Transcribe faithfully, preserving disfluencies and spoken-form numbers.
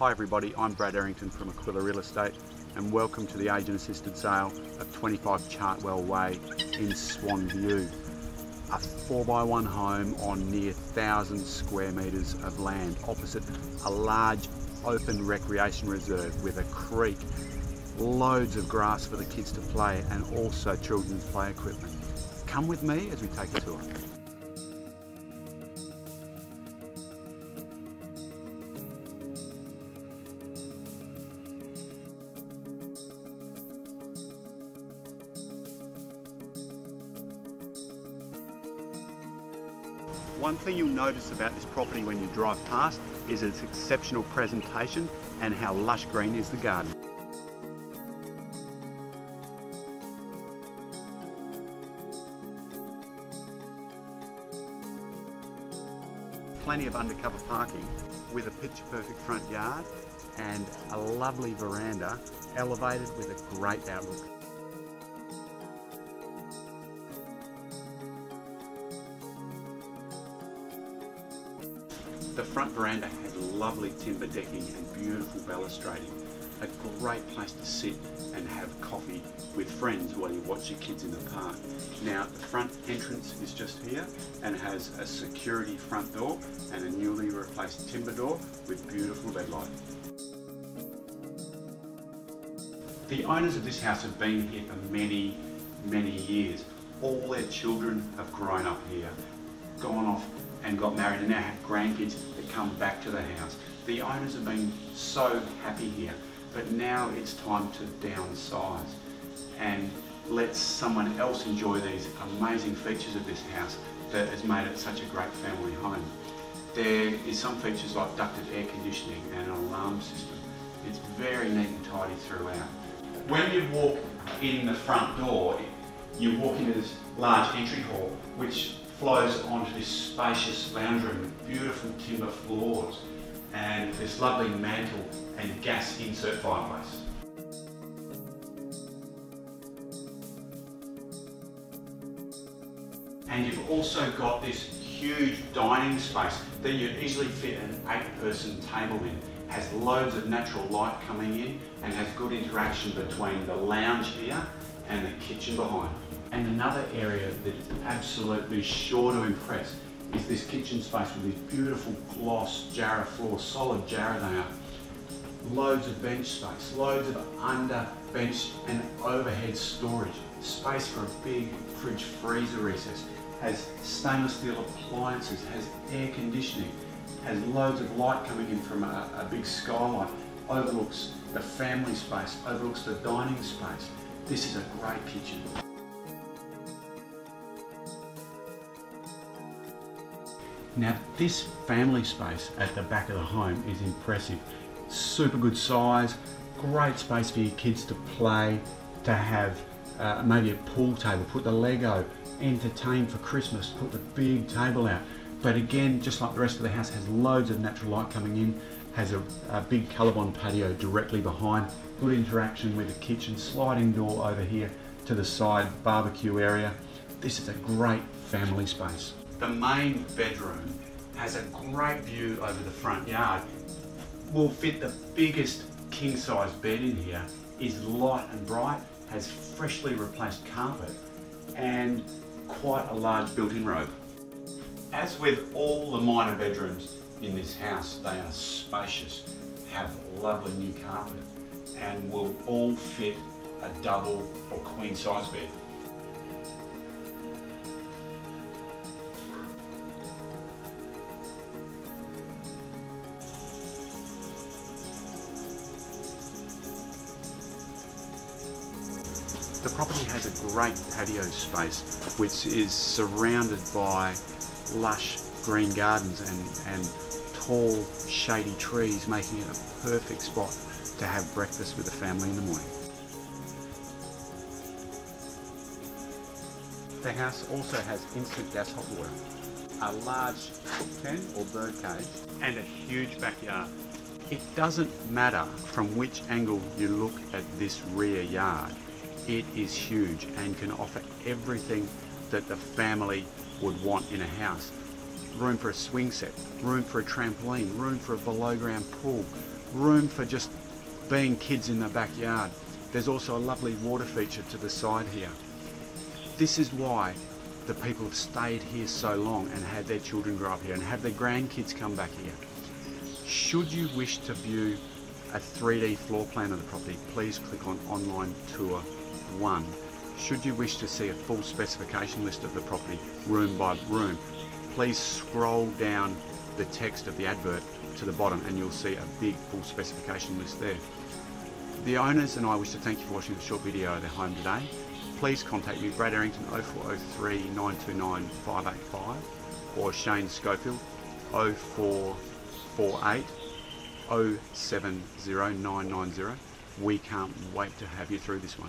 Hi everybody, I'm Brad Errington from Aquila Real Estate and welcome to the agent assisted sale of twenty-five Chartwell Way in Swan View. A four by one home on near one thousand square metres of land opposite a large open recreation reserve with a creek, loads of grass for the kids to play and also children's play equipment. Come with me as we take a tour. One thing you'll notice about this property when you drive past is its exceptional presentation and how lush green is the garden. Plenty of undercover parking with a picture-perfect front yard and a lovely veranda elevated with a great outlook. The front veranda has lovely timber decking and beautiful balustrading. A great place to sit and have coffee with friends while you watch your kids in the park. Now the front entrance is just here and has a security front door and a newly replaced timber door with beautiful lead light. The owners of this house have been here for many, many years. All their children have grown up here, gone off and got married and now have grandkids that come back to the house. The owners have been so happy here, but now it's time to downsize and let someone else enjoy these amazing features of this house that has made it such a great family home. There is some features like ducted air conditioning and an alarm system. It's very neat and tidy throughout. When you walk in the front door, you walk into this large entry hall, which flows onto this spacious lounge room with beautiful timber floors and this lovely mantel and gas insert fireplace. And you've also got this huge dining space that you easily fit an eight-person table in. It has loads of natural light coming in and has good interaction between the lounge here and the kitchen behind. And another area that is absolutely sure to impress is this kitchen space with these beautiful gloss jarrah floor, solid jarrah they are. Loads of bench space, loads of under bench and overhead storage. Space for a big fridge freezer recess. Has stainless steel appliances, has air conditioning, has loads of light coming in from a, a big skylight. Overlooks the family space, overlooks the dining space. This is a great kitchen. Now this family space at the back of the home is impressive. Super good size, great space for your kids to play, to have uh, maybe a pool table, put the Lego, entertain for Christmas, put the big table out. But again, just like the rest of the house, has loads of natural light coming in, has a, a big Colorbond patio directly behind, good interaction with the kitchen, sliding door over here to the side barbecue area. This is a great family space. The main bedroom has a great view over the front yard. Will fit the biggest king size bed in here, is light and bright, has freshly replaced carpet and quite a large built-in robe. As with all the minor bedrooms in this house, they are spacious, have lovely new carpet and will all fit a double or queen size bed. The property has a great patio space which is surrounded by lush green gardens and, and tall shady trees, making it a perfect spot to have breakfast with the family in the morning. The house also has instant gas hot water, a large cook pen or bird cage and a huge backyard. It doesn't matter from which angle you look at this rear yard. It is huge and can offer everything that the family would want in a house. Room for a swing set, room for a trampoline, room for a below ground pool, room for just being kids in the backyard. There's also a lovely water feature to the side here. This is why the people have stayed here so long and had their children grow up here and have their grandkids come back here. Should you wish to view a three D floor plan of the property, please click on Online Tour one. Should you wish to see a full specification list of the property, room by room, please scroll down the text of the advert to the bottom and you'll see a big full specification list there. The owners and I wish to thank you for watching the short video of their home today. Please contact me, Brad Errington, oh four oh three, nine two nine, five eight five, or Shane Schofield, oh four four eight, oh seven oh, nine nine oh. We can't wait to have you through this one.